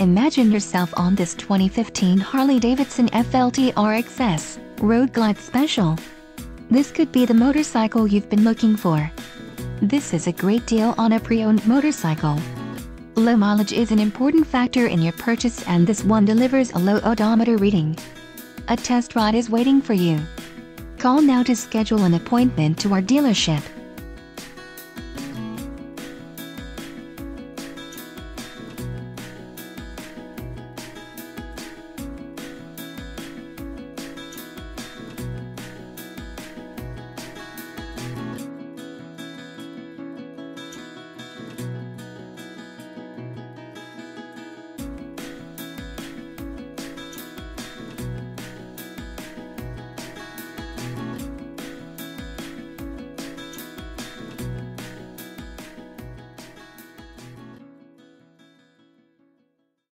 Imagine yourself on this 2015 Harley-Davidson FLTRXS Road Glide Special. This could be the motorcycle you've been looking for. This is a great deal on a pre-owned motorcycle. Low mileage is an important factor in your purchase, and this one delivers a low odometer reading. A test ride is waiting for you. Call now to schedule an appointment to our dealership.